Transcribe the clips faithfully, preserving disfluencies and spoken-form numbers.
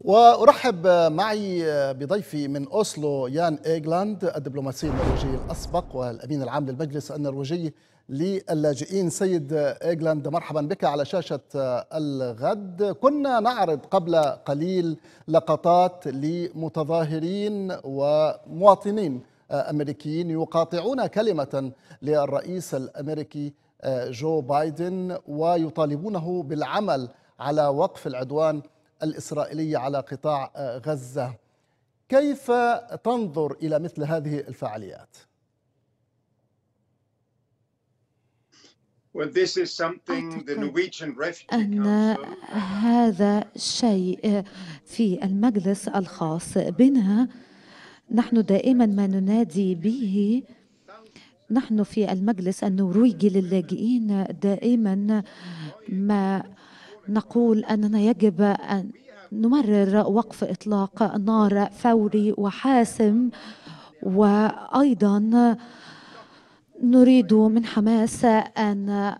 وأرحب معي بضيفي من أوسلو يان إيجلاند الدبلوماسي النرويجي الأسبق والأمين العام للمجلس النرويجي للاجئين. سيد إيجلاند مرحبا بك على شاشة الغد. كنا نعرض قبل قليل لقطات لمتظاهرين ومواطنين أمريكيين يقاطعون كلمة للرئيس الأمريكي جو بايدن ويطالبونه بالعمل على وقف العدوان الإسرائيلي على قطاع غزة. كيف تنظر إلى مثل هذه الفعاليات؟ أن هذا شيء في المجلس الخاص بنا نحن دائما ما ننادي به. نحن في المجلس النرويجي للاجئين دائما ما نقول أننا يجب أن نمرر وقف إطلاق النار فوري وحاسم، وأيضا نريد من حماس أن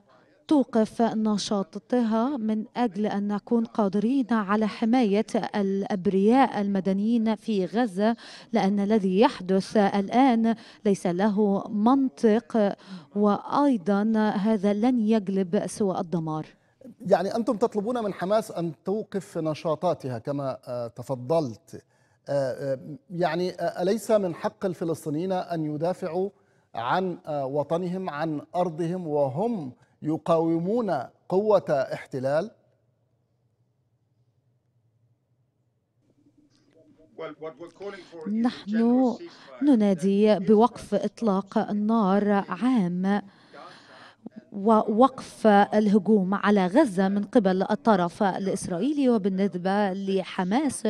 توقف نشاطها من أجل أن نكون قادرين على حماية الأبرياء المدنيين في غزة، لأن الذي يحدث الآن ليس له منطق، وأيضا هذا لن يجلب سوى الدمار. يعني أنتم تطلبون من حماس أن توقف نشاطاتها كما تفضلت، يعني أليس من حق الفلسطينيين أن يدافعوا عن وطنهم عن أرضهم وهم يقاومون قوة احتلال؟ نحن ننادي بوقف إطلاق النار عام ووقف الهجوم على غزة من قبل الطرف الإسرائيلي. وبالنسبة لحماس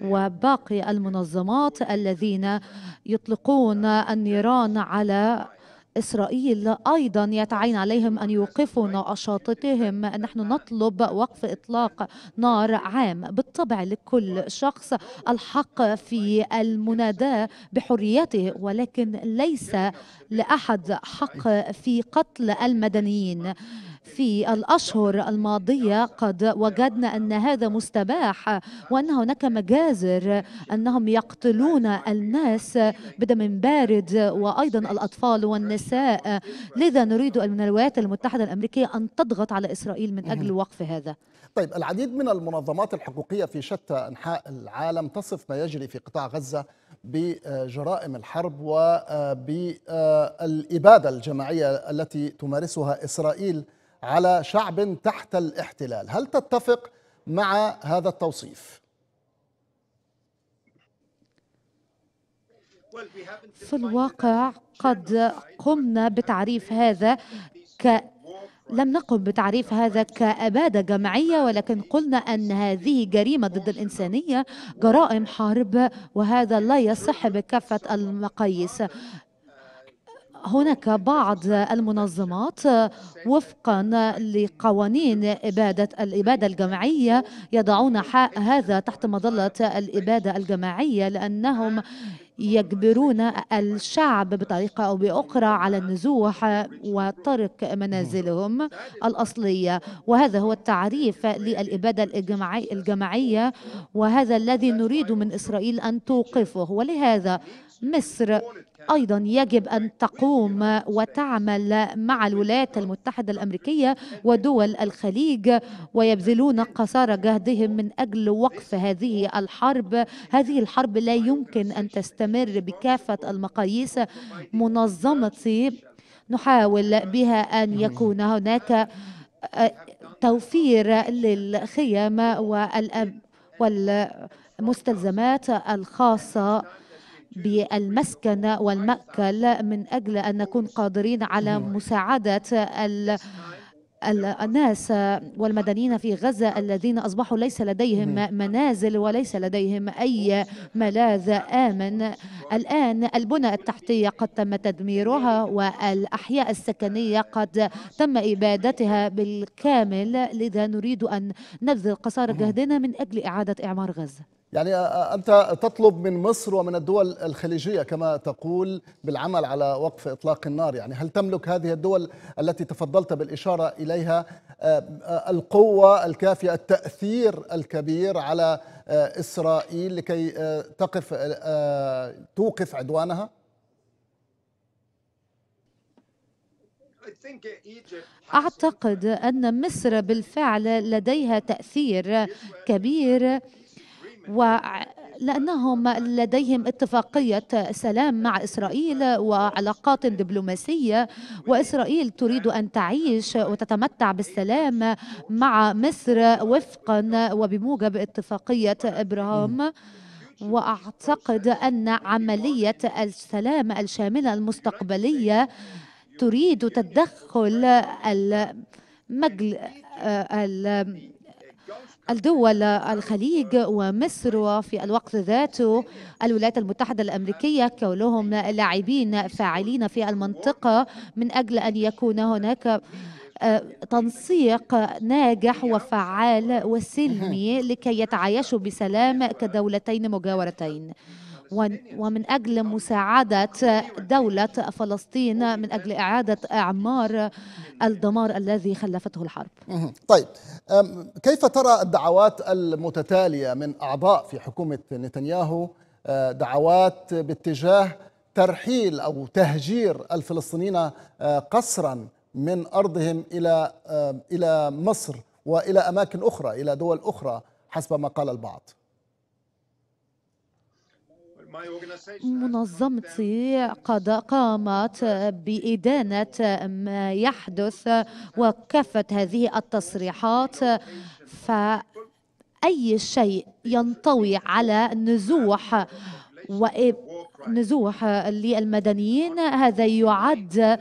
وباقي المنظمات الذين يطلقون النيران على إسرائيل أيضا يتعين عليهم أن يوقفوا نشاطاتهم. نحن نطلب وقف إطلاق نار عام. بالطبع لكل شخص الحق في المناداة بحريته، ولكن ليس لأحد حق في قتل المدنيين. في الأشهر الماضية قد وجدنا أن هذا مستباح، وأن هناك مجازر أنهم يقتلون الناس بدم بارد وأيضا الأطفال والنساء. لذا نريد من الولايات المتحدة الأمريكية أن تضغط على إسرائيل من أجل وقف هذا. طيب، العديد من المنظمات الحقوقية في شتى أنحاء العالم تصف ما يجري في قطاع غزة بجرائم الحرب وبالإبادة الجماعية التي تمارسها إسرائيل على شعب تحت الاحتلال. هل تتفق مع هذا التوصيف؟ في الواقع قد قمنا بتعريف هذا ك لم نقم بتعريف هذا كإبادة جماعية، ولكن قلنا أن هذه جريمة ضد الإنسانية، جرائم حرب، وهذا لا يصح بكافة المقاييس. هناك بعض المنظمات وفقا لقوانين إبادة الإبادة الجماعية يضعون هذا تحت مظلة الإبادة الجماعية، لأنهم يجبرون الشعب بطريقة أو بأخرى على النزوح وترك منازلهم الأصلية. وهذا هو التعريف للإبادة الجماعية، وهذا الذي نريد من إسرائيل أن توقفه. ولهذا مصر أيضا يجب أن تقوم وتعمل مع الولايات المتحدة الأمريكية ودول الخليج، ويبذلون قصارى جهدهم من أجل وقف هذه الحرب. هذه الحرب لا يمكن أن تستمر بكافة المقاييس. منظمتي نحاول بها أن يكون هناك توفير للخيام والمستلزمات الخاصة بالمسكن والمأكل من أجل أن نكون قادرين على مساعدة الناس والمدنيين في غزة الذين أصبحوا ليس لديهم منازل وليس لديهم أي ملاذ آمن. الآن البنى التحتية قد تم تدميرها، والأحياء السكنية قد تم إبادتها بالكامل. لذا نريد أن نبذل قصارى جهدنا من أجل إعادة إعمار غزة. يعني أنت تطلب من مصر ومن الدول الخليجية كما تقول بالعمل على وقف إطلاق النار، يعني هل تملك هذه الدول التي تفضلت بالإشارة إليها القوة الكافية، التأثير الكبير على إسرائيل لكي تقف توقف عدوانها؟ أعتقد أن مصر بالفعل لديها تأثير كبير، ولأنهم لديهم اتفاقية سلام مع إسرائيل وعلاقات دبلوماسية، وإسرائيل تريد أن تعيش وتتمتع بالسلام مع مصر وفقا وبموجب اتفاقية إبراهام. وأعتقد أن عملية السلام الشاملة المستقبلية تريد تدخل المجل الدول الخليج ومصر، وفي الوقت ذاته الولايات المتحدة الأمريكية كونهم لاعبين فاعلين في المنطقة من أجل أن يكون هناك تنسيق ناجح وفعال وسلمي لكي يتعايشوا بسلام كدولتين مجاورتين، ومن أجل مساعدة دولة فلسطين من أجل إعادة إعمار الدمار الذي خلفته الحرب. طيب، كيف ترى الدعوات المتتالية من أعضاء في حكومة نتنياهو، دعوات باتجاه ترحيل أو تهجير الفلسطينيين قسرا من أرضهم إلى إلى مصر وإلى أماكن أخرى، إلى دول أخرى حسب ما قال البعض؟ منظمتي قد قامت بإدانة ما يحدث وكافة هذه التصريحات، فأي شيء ينطوي على نزوح ونزوح للمدنيين هذا يعد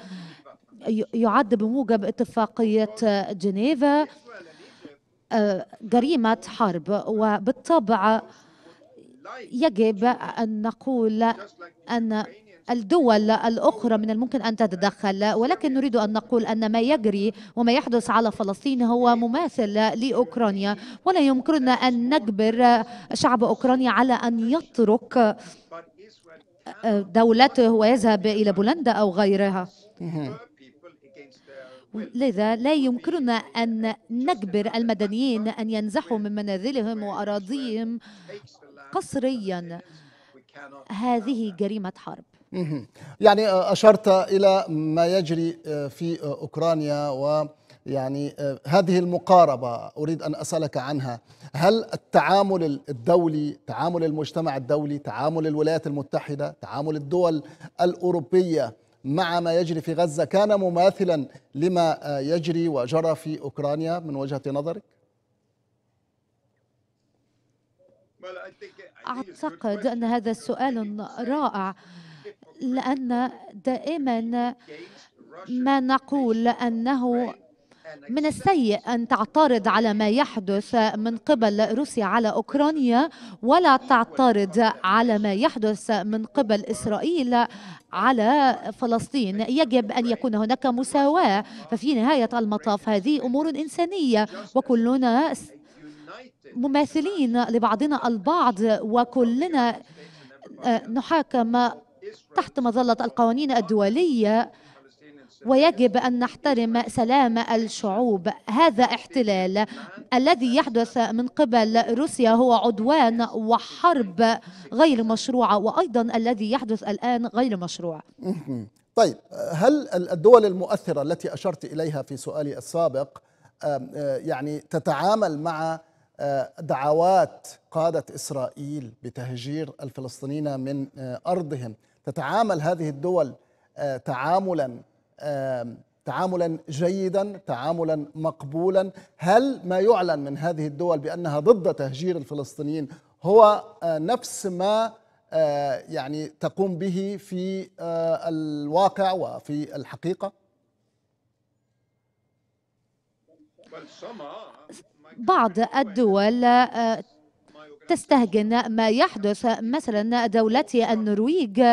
يعد بموجب اتفاقية جنيفا جريمة حرب، وبالطبع يجب أن نقول أن الدول الأخرى من الممكن أن تتدخل، ولكن نريد أن نقول أن ما يجري وما يحدث على فلسطين هو مماثل لأوكرانيا، ولا يمكننا أن نجبر شعب أوكرانيا على أن يترك دولته ويذهب إلى بولندا أو غيرها. لذا لا يمكننا أن نجبر المدنيين أن ينزحوا من منازلهم وأراضيهم قسريا، هذه جريمة حرب. يعني أشرت إلى ما يجري في أوكرانيا، ويعني هذه المقاربة أريد أن أسألك عنها، هل التعامل الدولي، تعامل المجتمع الدولي، تعامل الولايات المتحدة، تعامل الدول الأوروبية مع ما يجري في غزة كان مماثلا لما يجري وجرى في أوكرانيا من وجهة نظرك؟ أعتقد أن هذا سؤال رائع، لأن دائما ما نقول أنه من السيء أن تعترض على ما يحدث من قبل روسيا على أوكرانيا، ولا تعترض على ما يحدث من قبل إسرائيل على فلسطين. يجب أن يكون هناك مساواة، ففي نهاية المطاف هذه أمور إنسانية، وكلنا مماثلين لبعضنا البعض، وكلنا نحاكم تحت مظلة القوانين الدولية، ويجب أن نحترم سلام الشعوب. هذا احتلال الذي يحدث من قبل روسيا هو عدوان وحرب غير مشروعة، وأيضا الذي يحدث الآن غير مشروع. طيب، هل الدول المؤثرة التي أشرت إليها في سؤالي السابق يعني تتعامل مع دعوات قادة إسرائيل بتهجير الفلسطينيين من أرضهم؟ تتعامل هذه الدول تعاملا تعاملا جيدا، تعاملا مقبولا؟ هل ما يعلن من هذه الدول بأنها ضد تهجير الفلسطينيين هو نفس ما يعني تقوم به في الواقع وفي الحقيقة؟ بعض الدول تستهجن ما يحدث. مثلا دولتي النرويج،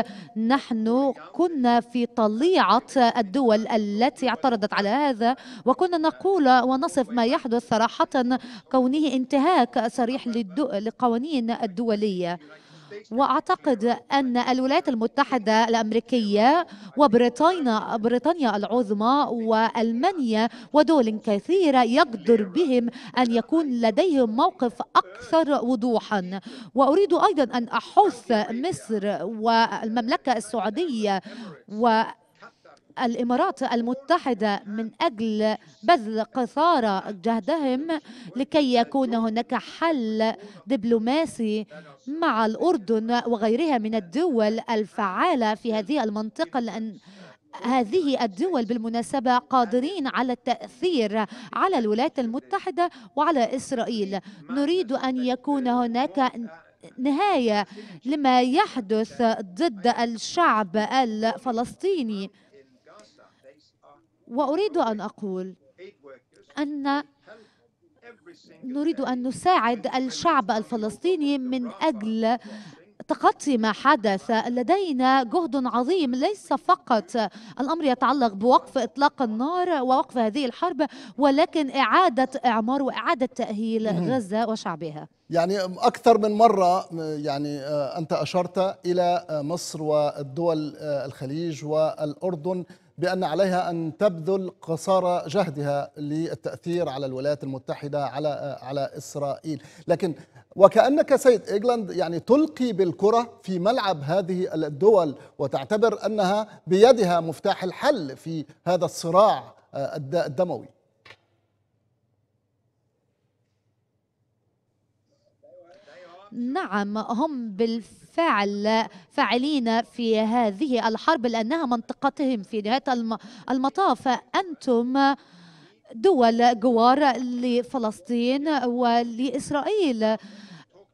نحن كنا في طليعة الدول التي اعترضت على هذا، وكنا نقول ونصف ما يحدث صراحة كونه انتهاك صريح للقوانين الدولية. وأعتقد أن الولايات المتحدة الأمريكية وبريطانيا بريطانيا العظمى وألمانيا ودول كثيرة يقدر بهم أن يكون لديهم موقف أكثر وضوحا. وأريد أيضا أن أحث مصر والمملكة السعودية و الإمارات المتحدة من أجل بذل قصارى جهدهم لكي يكون هناك حل دبلوماسي مع الأردن وغيرها من الدول الفعالة في هذه المنطقة، لأن هذه الدول بالمناسبة قادرين على التأثير على الولايات المتحدة وعلى إسرائيل. نريد أن يكون هناك نهاية لما يحدث ضد الشعب الفلسطيني. وأريد أن أقول أن نريد أن نساعد الشعب الفلسطيني من أجل تخطي ما حدث. لدينا جهد عظيم، ليس فقط الأمر يتعلق بوقف إطلاق النار ووقف هذه الحرب، ولكن إعادة إعمار وإعادة تأهيل غزة وشعبها. يعني أكثر من مرة يعني أنت أشرت إلى مصر والدول الخليج والأردن بأن عليها أن تبذل قصارى جهدها للتأثير على الولايات المتحدة على على إسرائيل، لكن وكأنك سيد إيجلاند يعني تلقي بالكرة في ملعب هذه الدول وتعتبر أنها بيدها مفتاح الحل في هذا الصراع الدموي. نعم، هم بالفعل فاعلين في هذه الحرب لأنها منطقتهم في نهاية المطاف. أنتم دول جوار لفلسطين ولإسرائيل.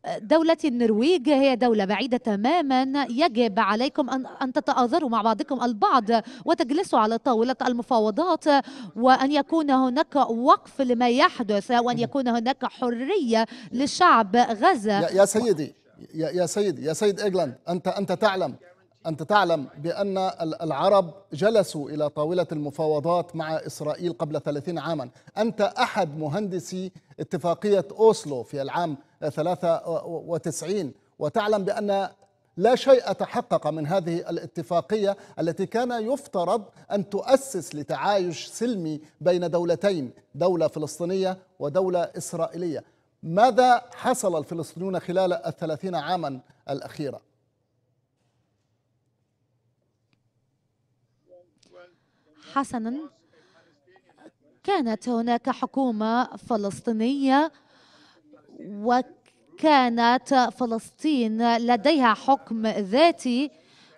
دولة النرويج هي دولة بعيدة تماما، يجب عليكم أن أن تتآزروا مع بعضكم البعض وتجلسوا على طاولة المفاوضات، وأن يكون هناك وقف لما يحدث، وأن يكون هناك حرية لشعب غزة. يا سيدي يا سيدي يا سيد إيجلاند، أنت أنت تعلم أنت تعلم بأن العرب جلسوا إلى طاولة المفاوضات مع إسرائيل قبل ثلاثين عاما. أنت أحد مهندسي اتفاقية أوسلو في العام ثلاثة وتسعين، وتعلم بأن لا شيء تحقق من هذه الاتفاقية التي كان يفترض أن تؤسس لتعايش سلمي بين دولتين، دولة فلسطينية ودولة إسرائيلية. ماذا حصل الفلسطينيون خلال الثلاثين عاما الأخيرة؟ حسنا، كانت هناك حكومة فلسطينية وكانت فلسطين لديها حكم ذاتي،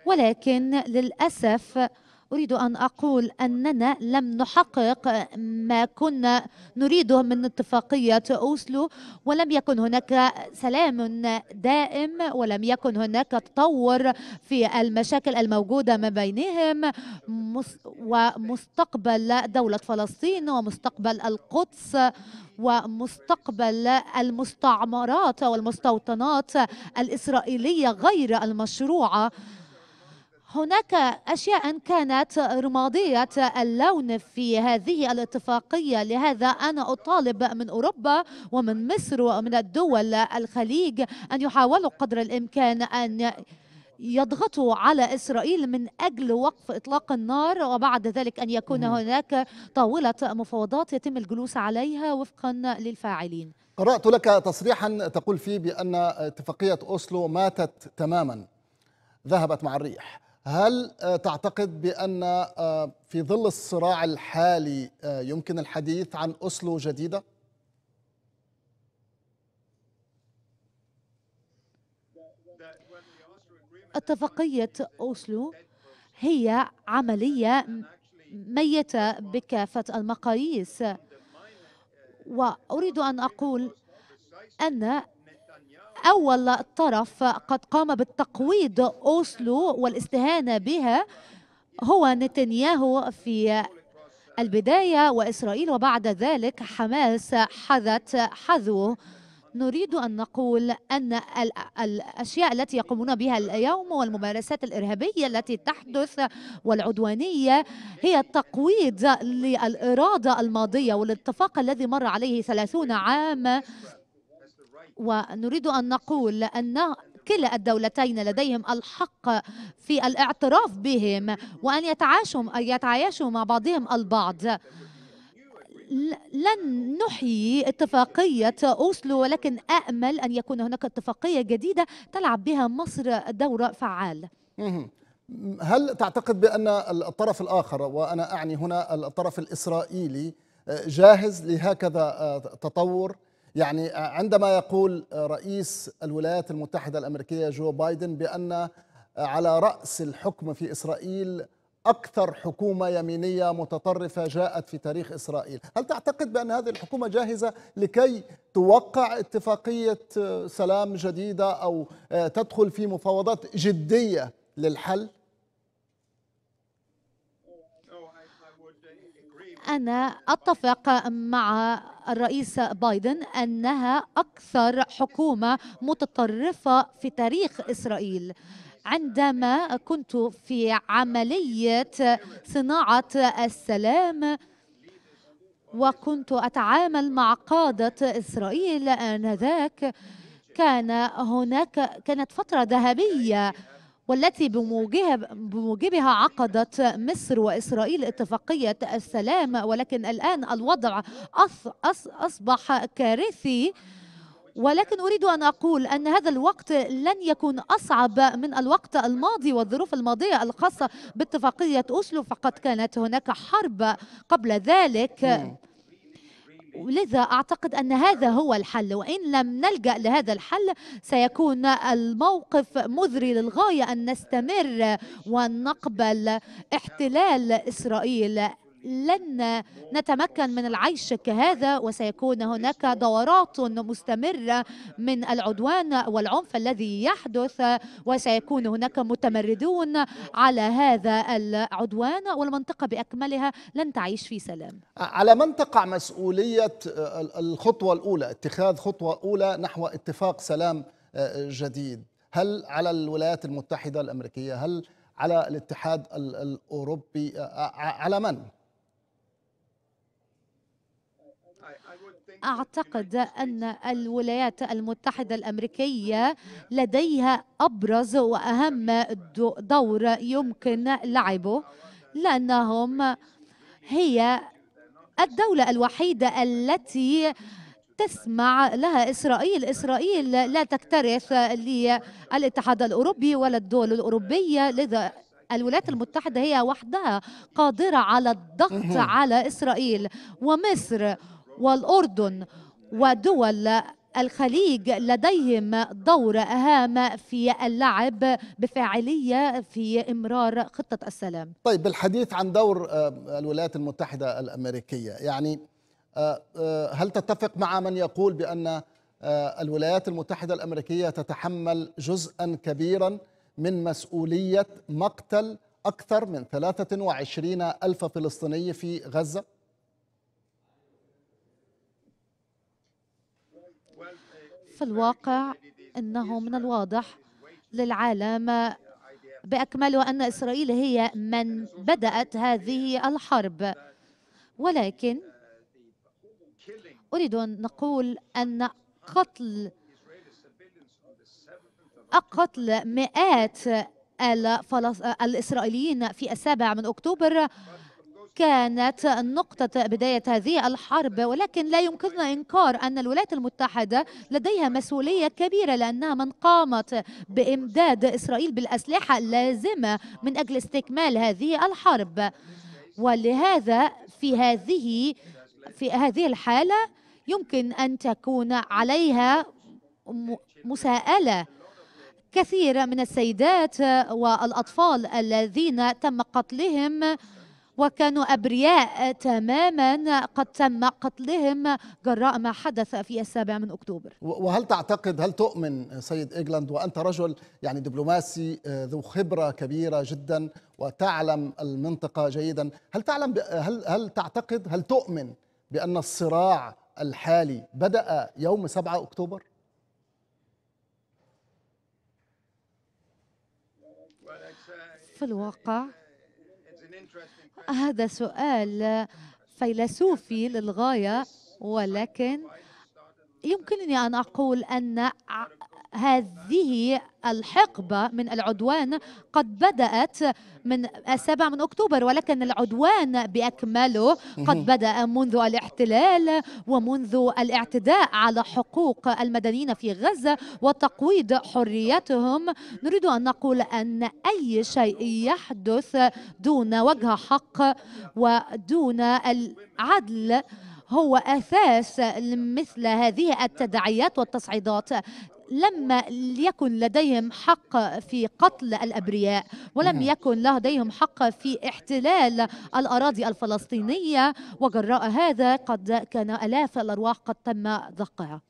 ولكن للأسف أريد أن أقول أننا لم نحقق ما كنا نريده من اتفاقية أوسلو، ولم يكن هناك سلام دائم، ولم يكن هناك تطور في المشاكل الموجودة ما بينهم، ومستقبل دولة فلسطين ومستقبل القدس ومستقبل المستعمرات والمستوطنات الإسرائيلية غير المشروعة. هناك أشياء كانت رمادية اللون في هذه الاتفاقية. لهذا أنا أطالب من أوروبا ومن مصر ومن الدول الخليج أن يحاولوا قدر الإمكان أن يضغطوا على إسرائيل من أجل وقف إطلاق النار، وبعد ذلك أن يكون هناك طاولة مفاوضات يتم الجلوس عليها وفقا للفاعلين. قرأت لك تصريحا تقول فيه بأن اتفاقية أوسلو ماتت تماما، ذهبت مع الريح. هل تعتقد بأن في ظل الصراع الحالي يمكن الحديث عن أوسلو جديدة؟ اتفاقية أوسلو هي عملية ميتة بكافة المقاييس، وأريد أن أقول أن أول طرف قد قام بالتقويض أوسلو والاستهانة بها هو نتنياهو في البداية وإسرائيل، وبعد ذلك حماس حذت حذوه نريد أن نقول أن الأشياء التي يقومون بها اليوم والممارسات الإرهابية التي تحدث والعدوانية هي تقويض للإرادة الماضية والاتفاق الذي مر عليه ثلاثون عام، ونريد أن نقول أن كلا الدولتين لديهم الحق في الاعتراف بهم وأن يتعايشوا يتعايشوا مع بعضهم البعض. لن نحيي اتفاقية أوسلو، ولكن أأمل أن يكون هناك اتفاقية جديدة تلعب بها مصر دور فعال. هل تعتقد بأن الطرف الآخر، وأنا أعني هنا الطرف الإسرائيلي، جاهز لهكذا تطور؟ يعني عندما يقول رئيس الولايات المتحدة الأمريكية جو بايدن بأن على رأس الحكم في إسرائيل أكثر حكومة يمينية متطرفة جاءت في تاريخ إسرائيل، هل تعتقد بأن هذه الحكومة جاهزة لكي توقع اتفاقية سلام جديدة أو تدخل في مفاوضات جدية للحل؟ أنا أتفق مع الرئيس بايدن أنها أكثر حكومة متطرفة في تاريخ إسرائيل. عندما كنت في عملية صناعة السلام وكنت أتعامل مع قادة إسرائيل آنذاك، كان هناك كانت فترة ذهبية والتي بموجبها عقدت مصر وإسرائيل اتفاقية السلام، ولكن الآن الوضع أصبح كارثي. ولكن أريد أن أقول أن هذا الوقت لن يكون أصعب من الوقت الماضي والظروف الماضية الخاصة باتفاقية أوسلو، فقد كانت هناك حرب قبل ذلك. لذا أعتقد أن هذا هو الحل، وإن لم نلجأ لهذا الحل سيكون الموقف مذري للغاية أن نستمر ونقبل احتلال إسرائيل. لن نتمكن من العيش كهذا، وسيكون هناك دورات مستمرة من العدوان والعنف الذي يحدث، وسيكون هناك متمردون على هذا العدوان، والمنطقة بأكملها لن تعيش في سلام. على من تقع مسؤولية الخطوة الأولى، اتخاذ خطوة أولى نحو اتفاق سلام جديد؟ هل على الولايات المتحدة الأمريكية؟ هل على الاتحاد الأوروبي؟ على من؟ أعتقد أن الولايات المتحدة الأمريكية لديها أبرز وأهم دور يمكن لعبه، لأنهم هي الدولة الوحيدة التي تسمع لها إسرائيل. إسرائيل لا تكترث للاتحاد الأوروبي ولا الدول الأوروبية، لذا الولايات المتحدة هي وحدها قادرة على الضغط على إسرائيل، ومصر والأردن ودول الخليج لديهم دور هام في اللعب بفاعلية في إمرار خطة السلام. طيب، بالحديث عن دور الولايات المتحدة الأمريكية، يعني هل تتفق مع من يقول بأن الولايات المتحدة الأمريكية تتحمل جزءا كبيرا من مسؤولية مقتل أكثر من ثلاثة وعشرين ألف فلسطيني في غزة؟ في الواقع أنه من الواضح للعالم بأكمله أن إسرائيل هي من بدأت هذه الحرب، ولكن أريد أن نقول أن قتل قتل مئات الإسرائيليين في السابع من أكتوبر كانت نقطة بداية هذه الحرب، ولكن لا يمكننا إنكار أن الولايات المتحدة لديها مسؤولية كبيرة، لأنها من قامت بإمداد إسرائيل بالأسلحة اللازمة من أجل استكمال هذه الحرب. ولهذا في هذه في هذه الحالة يمكن أن تكون عليها مساءلة. كثير من السيدات والأطفال الذين تم قتلهم وكانوا أبرياء تماما قد تم قتلهم جراء ما حدث في السابع من أكتوبر. وهل تعتقد، هل تؤمن سيد إيجلاند، وأنت رجل يعني دبلوماسي ذو خبرة كبيرة جدا وتعلم المنطقة جيدا، هل تعلم هل هل تعتقد هل تؤمن بأن الصراع الحالي بدأ يوم سبعة أكتوبر؟ في الواقع هذا سؤال فيلسوفي للغاية، ولكن يمكنني أن أقول أن هذه الحقبة من العدوان قد بدأت من السابع من أكتوبر، ولكن العدوان بأكمله قد بدأ منذ الاحتلال ومنذ الاعتداء على حقوق المدنيين في غزة وتقويض حريتهم. نريد أن نقول أن أي شيء يحدث دون وجه حق ودون العدل هو أساس مثل هذه التداعيات والتصعيدات. لم يكن لديهم حق في قتل الأبرياء، ولم يكن لديهم حق في احتلال الأراضي الفلسطينية، وجراء هذا قد كان آلاف الأرواح قد تم دقها.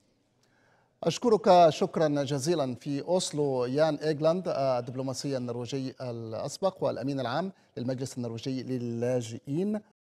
أشكرك شكرا جزيلا. في أوسلو يان إيجلاند، الدبلوماسي النرويجي الأسبق والأمين العام للمجلس النرويجي للاجئين.